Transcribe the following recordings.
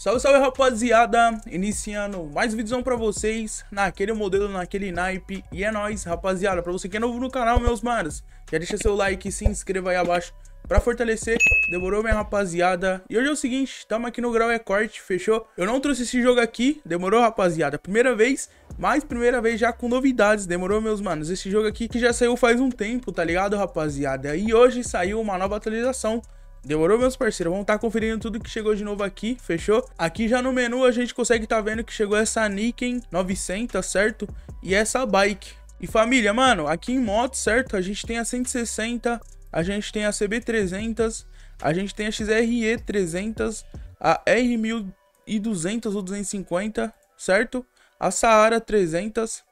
Salve, salve rapaziada, iniciando mais um vídeozão pra vocês, naquele modelo, naquele naipe, e é nóis rapaziada. Pra você que é novo no canal, meus manos, já deixa seu like, se inscreva aí abaixo pra fortalecer, demorou minha rapaziada? E hoje é o seguinte, tamo aqui no Grau e Corte, fechou? Eu não trouxe esse jogo aqui, demorou rapaziada? Primeira vez, mas primeira vez já com novidades, demorou meus manos? Esse jogo aqui que já saiu faz um tempo, tá ligado rapaziada? E hoje saiu uma nova atualização. Demorou, meus parceiros? Vamos estar conferindo tudo que chegou de novo aqui, fechou? Aqui já no menu a gente consegue estar vendo que chegou essa Niken 900, certo? E essa bike. E família, mano, aqui em moto, certo? A gente tem a 160, a gente tem a CB300, a gente tem a XRE300, a R1200 ou 250, certo? A Sahara 300,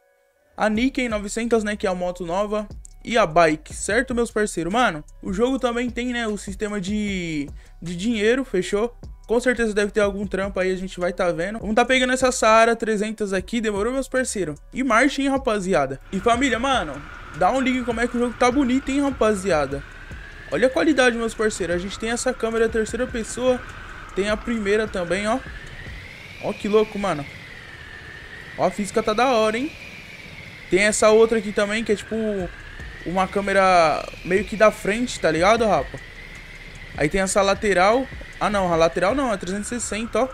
a Niken 900, né, que é a moto nova. E a bike, certo, meus parceiros? Mano, o jogo também tem, né, o sistema de dinheiro, fechou? Com certeza deve ter algum trampo aí, a gente vai tá vendo. Vamos tá pegando essa Sahara 300 aqui, demorou, meus parceiros? E marcha, hein, rapaziada? E família, mano, dá um ligue como é que o jogo tá bonito, hein, rapaziada? Olha a qualidade, meus parceiros. A gente tem essa câmera terceira pessoa, tem a primeira também, ó. Ó que louco, mano. Ó, a física tá da hora, hein? Tem essa outra aqui também, que é tipo... uma câmera meio que da frente, tá ligado, rapa? Aí tem essa lateral. Ah, não, a lateral não, é 360, ó.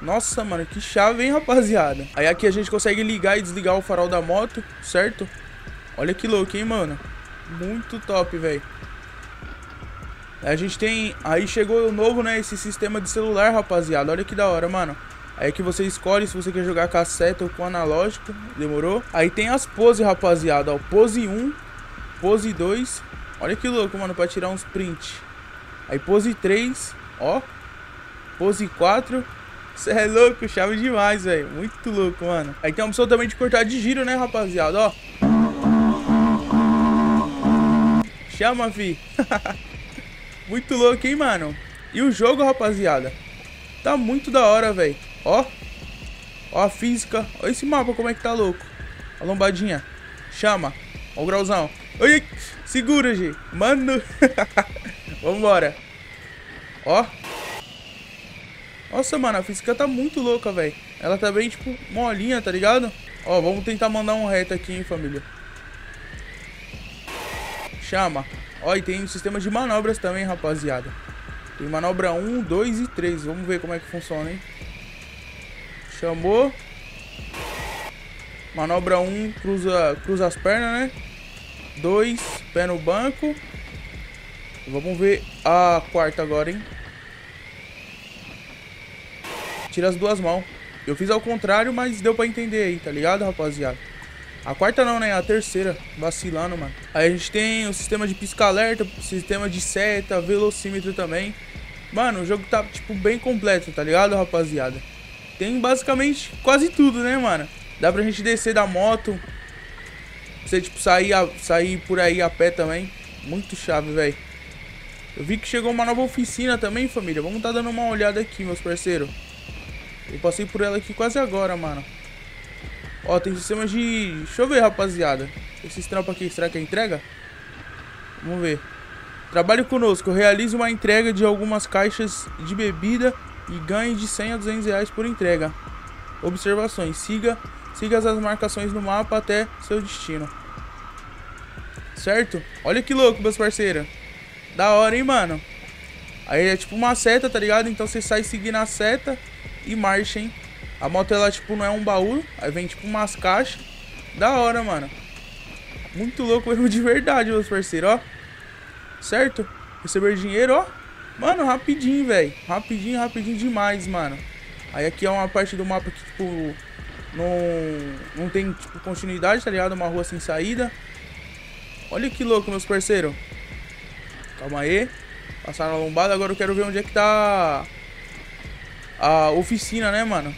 Nossa, mano, que chave, hein, rapaziada? Aí aqui a gente consegue ligar e desligar o farol da moto, certo? Olha que louco, hein, mano? Muito top, velho. Aí a gente tem... aí chegou o novo, né, esse sistema de celular, rapaziada. Olha que da hora, mano. Aí que você escolhe se você quer jogar com a seta ou com analógico, demorou? Aí tem as poses, rapaziada, ó, pose 1, pose 2, olha que louco, mano, pra tirar uns print. Aí pose 3, ó, pose 4, cê é louco, chave demais, velho, muito louco, mano. Aí tem a opção também de cortar de giro, né, rapaziada, ó. Chama, fi. Muito louco, hein, mano. E o jogo, rapaziada, tá muito da hora, velho. Ó, ó a física. Ó esse mapa como é que tá louco. A lombadinha. Chama. Ó o grauzão. Oi, segura, G. Mano. Vambora. Ó. Nossa, mano, a física tá muito louca, velho. Ela tá bem, tipo, molinha, tá ligado? Ó, vamos tentar mandar um reto aqui, hein, família. Chama. Ó, e tem um sistema de manobras também, rapaziada. Tem manobra 1, 2 e 3. Vamos ver como é que funciona, hein. Chamou. Manobra 1, cruza as pernas, né? 2, pé no banco. Vamos ver a quarta agora, hein? Tira as duas mãos. Eu fiz ao contrário, mas deu pra entender aí, tá ligado, rapaziada? A quarta não, né? A terceira. Vacilando, mano. Aí a gente tem o sistema de pisca-alerta, sistema de seta, velocímetro também. Mano, o jogo tá, tipo, bem completo, tá ligado, rapaziada? Tem basicamente quase tudo, né, mano? Dá pra gente descer da moto. Você, tipo, sair por aí a pé também. Muito chave, velho. Eu vi que chegou uma nova oficina também, família. Vamos tá dando uma olhada aqui, meus parceiros. Eu passei por ela aqui quase agora, mano. Ó, tem sistema de... deixa eu ver, rapaziada. Esses trampos aqui, será que é entrega? Vamos ver. Trabalhe conosco. Realize uma entrega de algumas caixas de bebida e ganhe de 100 a 200 reais por entrega. Observações. Siga as marcações no mapa até seu destino. Certo? Olha que louco, meus parceiros. Da hora, hein, mano? Aí é tipo uma seta, tá ligado? Então você sai seguindo a seta e marcha, hein? A moto, ela, tipo, não é um baú. Aí vem, tipo, umas caixas. Da hora, mano. Muito louco mesmo de verdade, meus parceiros, ó. Certo? Receber dinheiro, ó. Mano, rapidinho, velho. Rapidinho, rapidinho demais, mano. Aí aqui é uma parte do mapa que, tipo, não tem, tipo, continuidade, tá ligado? Uma rua sem saída. Olha que louco, meus parceiros. Calma aí. Passaram a lombada. Agora eu quero ver onde é que tá a oficina, né, mano?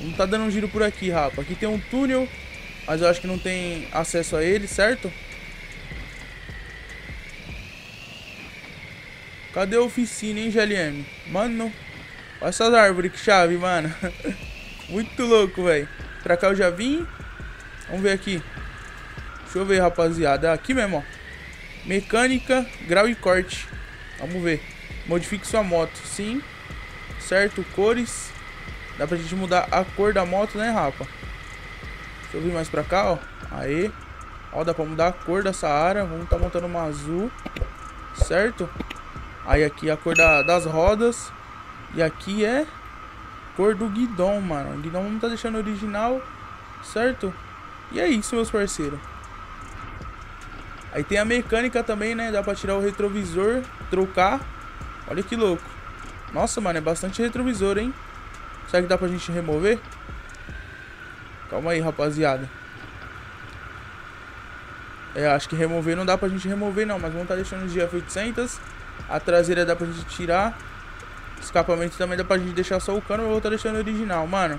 Não tá dando um giro por aqui, rapa. Aqui tem um túnel, mas eu acho que não tem acesso a ele, certo? Cadê a oficina, hein, GLM? Mano, olha essas árvores, que chave, mano. Muito louco, velho. Pra cá eu já vim. Vamos ver aqui. Deixa eu ver, rapaziada. Aqui mesmo, ó. Mecânica, grau e corte. Vamos ver. Modifique sua moto. Sim. certo? Cores. Dá pra gente mudar a cor da moto, né, rapa? Deixa eu vir mais pra cá, ó. Aí. Ó, dá pra mudar a cor da Sahara. Vamos tá montando uma azul, certo? Aí aqui a cor das rodas. E aqui é cor do guidão, mano. O guidão não tá deixando original, certo? E é isso, meus parceiros. Aí tem a mecânica também, né? Dá pra tirar o retrovisor, trocar. Olha que louco. Nossa, mano, é bastante retrovisor, hein? Será que dá pra gente remover? Calma aí, rapaziada. É, acho que remover não dá pra gente remover, não. Mas vamos tá deixando os GF800. A traseira dá pra gente tirar. Escapamento também dá pra gente deixar só o cano. Eu vou tá deixando original, mano.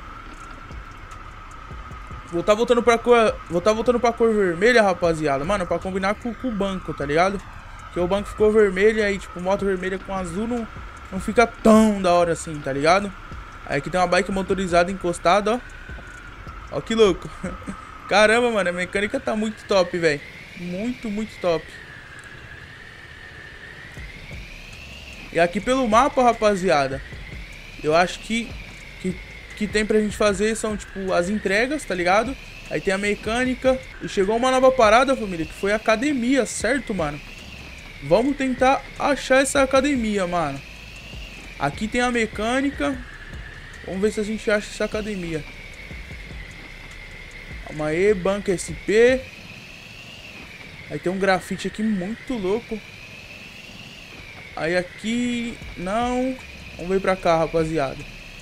Vou tá voltando pra cor... Vou tá voltando pra cor vermelha, rapaziada. Mano, pra combinar com o banco, tá ligado? Porque o banco ficou vermelho. Aí, tipo, moto vermelha com azul não fica tão da hora assim, tá ligado? Aí aqui tem uma bike motorizada encostada, ó. Ó que louco. Caramba, mano, a mecânica tá muito top, velho. Muito, muito top. E aqui pelo mapa, rapaziada, eu acho que tem pra gente fazer são, tipo, as entregas, tá ligado? Aí tem a mecânica. E chegou uma nova parada, família, que foi a academia, certo, mano? Vamos tentar achar essa academia, mano. Aqui tem a mecânica. Vamos ver se a gente acha essa academia. Calma aí, banco SP. Aí tem um grafite aqui muito louco. Aí aqui... Não. Vamos ver pra cá, rapaziada.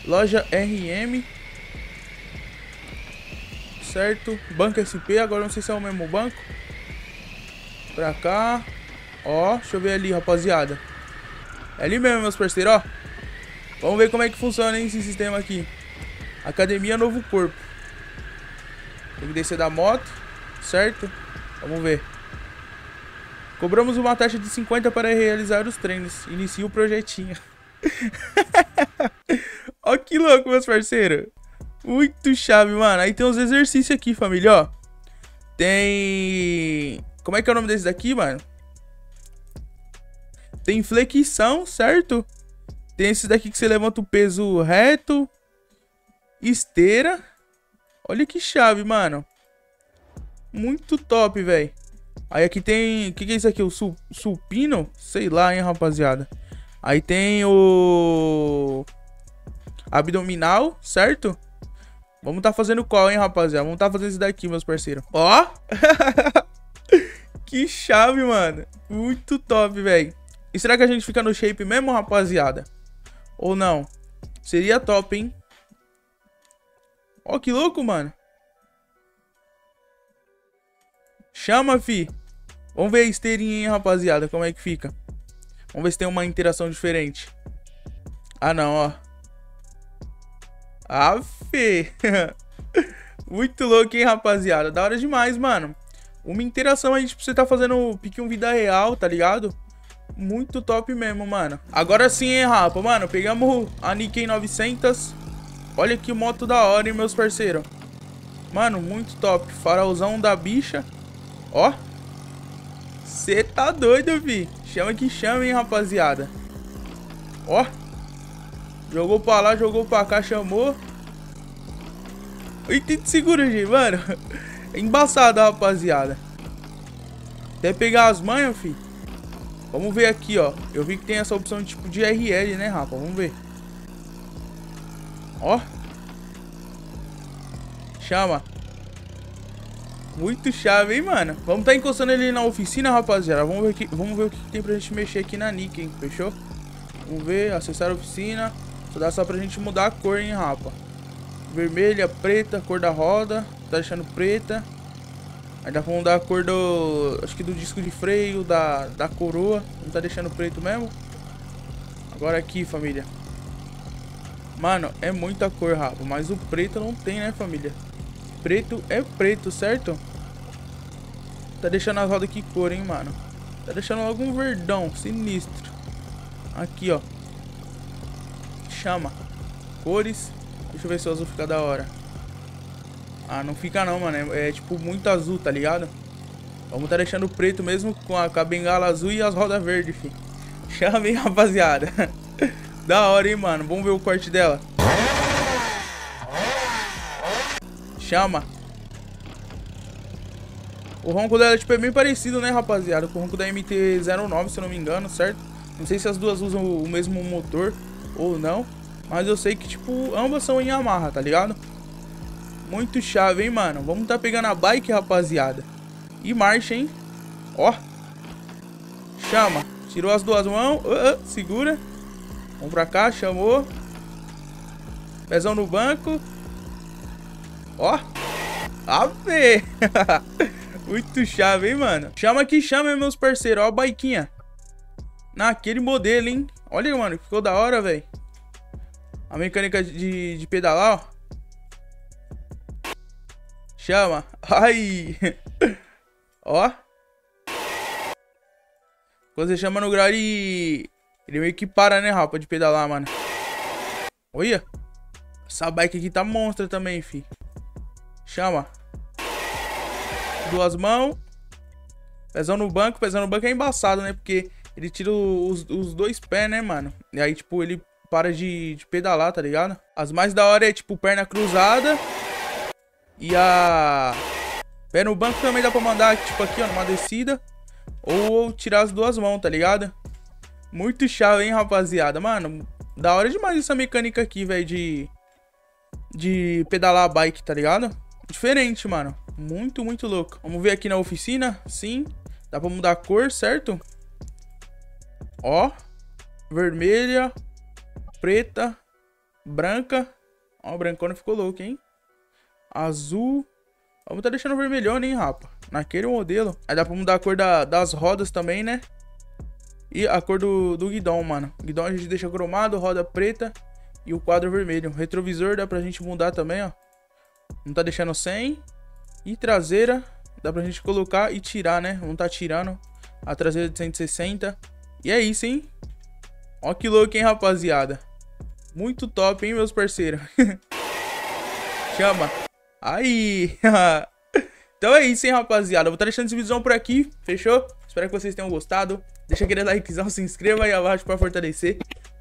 Loja RM. Certo. Banco SP. Agora não sei se é o mesmo banco. Pra cá. Ó, deixa eu ver ali, rapaziada. É ali mesmo, meus parceiros, ó. Vamos ver como é que funciona, hein, esse sistema aqui. Academia Novo Corpo. Tem que descer da moto, certo? Vamos ver. Cobramos uma taxa de 50 para realizar os treinos. Inicia o projetinho. Ó que louco, meus parceiros. Muito chave, mano. Aí tem uns exercícios aqui, família, ó. Tem... Como é que é o nome desse daqui, mano? Tem flexão, certo? Tem esse daqui que você levanta o peso reto. Esteira. Olha que chave, mano. Muito top, velho. Aí aqui tem... O que é isso aqui? O supino? Sei lá, hein, rapaziada. Aí tem o... Abdominal, certo? Vamos tá fazendo qual, hein, rapaziada? Vamos tá fazendo esse daqui, meus parceiros. Ó! Que chave, mano. Muito top, velho. E será que a gente fica no shape mesmo, rapaziada? Ou não? Seria top, hein? Ó, que louco, mano. Chama, fi. Vamos ver a esteirinha, hein, rapaziada. Como é que fica. Vamos ver se tem uma interação diferente. Ah, não, ó. Ah, fi. Muito louco, hein, rapaziada. Da hora demais, mano. Uma interação aí, tipo, você tá fazendo pique um vida real, tá ligado? Muito top mesmo, mano. Agora sim, hein, rapa, mano. Pegamos a Niken 900. Olha que moto da hora, hein, meus parceiros. Mano, muito top. Farolzão da bicha. Ó. Cê tá doido, vi. Chama que chama, hein, rapaziada. Ó. Jogou pra lá, jogou pra cá, chamou. Eita, segura, gente, mano. É embaçado, rapaziada. Até pegar as manhas, fi. Vamos ver aqui, ó. Eu vi que tem essa opção de tipo de RL, né, rapa? Vamos ver. Ó. Chama. Muito chave, hein, mano. Vamos tá encostando ele na oficina, rapaziada. Vamos ver aqui, vamos ver o que tem pra gente mexer aqui na Niken, hein? Fechou? Vamos ver, acessar a oficina. Só dá só pra gente mudar a cor, hein, rapa? Vermelha, preta, cor da roda. Tá deixando preta. Aí dá pra mudar a cor do... Acho que do disco de freio, da coroa. Não tá deixando preto mesmo. Agora aqui, família. Mano, é muita cor, rapa. Mas o preto não tem, né, família? Preto é preto, certo? Tá deixando as rodas que cor, hein, mano? Tá deixando logo um verdão, sinistro. Aqui, ó. Chama. Cores. Deixa eu ver se o azul fica da hora. Ah, não fica não, mano. É tipo muito azul, tá ligado? Vamos tá deixando preto mesmo com a bengala azul e as rodas verdes, filho. Chama, hein, rapaziada. Da hora, hein, mano. Vamos ver o corte dela. Chama. O ronco dela, tipo, é bem parecido, né, rapaziada? Com o ronco da MT-09, se eu não me engano, certo? Não sei se as duas usam o mesmo motor ou não. Mas eu sei que, tipo, ambas são em Yamaha, tá ligado? Muito chave, hein, mano? Vamos tá pegando a bike, rapaziada. E marcha, hein? Ó. Chama. Tirou as duas mãos. Segura. Vamos pra cá, chamou. Pezão no banco. Ó. Ave! Muito chave, hein, mano? Chama que chama, meus parceiros. Ó a baiquinha. Naquele modelo, hein? Olha, mano, ficou da hora, velho. A mecânica de pedalar, ó. Chama. Ai. Ó. Quando você chama no grau, ele meio que para, né, rapa, de pedalar, mano. Olha. Essa bike aqui tá monstra também, fi. Chama. Duas mãos. Pezão no banco é embaçado, né? Porque ele tira os dois pés, né, mano? E aí, tipo, ele para de pedalar, tá ligado? As mais da hora é, tipo, perna cruzada. E a... pé no banco também dá pra mandar, tipo, aqui, ó, numa descida. Ou tirar as duas mãos, tá ligado? Muito chave, hein, rapaziada? Mano, da hora demais essa mecânica aqui, velho, de pedalar a bike, tá ligado? Diferente, mano. Muito, muito louco. Vamos ver aqui na oficina. Sim. Dá pra mudar a cor, certo? Ó. Vermelha. Preta. Branca. Ó, o brancona ficou louco, hein? Azul. Vamos tá deixando vermelhona, hein, rapa? Naquele modelo. Aí dá pra mudar a cor das rodas também, né? E a cor do guidão, mano. O guidão a gente deixa cromado, roda preta e o quadro vermelho. O retrovisor dá pra gente mudar também, ó. Não tá deixando sem. E traseira, dá pra gente colocar e tirar, né? Vamos tá tirando a traseira de 160. E é isso, hein? Ó que louco, hein, rapaziada? Muito top, hein, meus parceiros? Chama. Aí! Então é isso, hein, rapaziada? Eu vou tá deixando esse vídeo por aqui, fechou? Espero que vocês tenham gostado. Deixa aquele likezão, se inscreva aí abaixo pra fortalecer.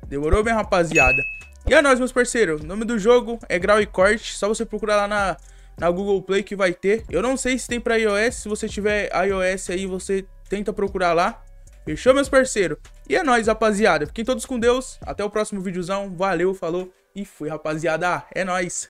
Demorou, minha rapaziada? E é nóis, meus parceiros. O nome do jogo é Grau e Corte. Só você procurar lá na Google Play que vai ter. Eu não sei se tem pra iOS. Se você tiver iOS aí, você tenta procurar lá. Fechou, meus parceiros? E é nóis, rapaziada. Fiquem todos com Deus. Até o próximo videozão. Valeu, falou e fui, rapaziada. É nóis.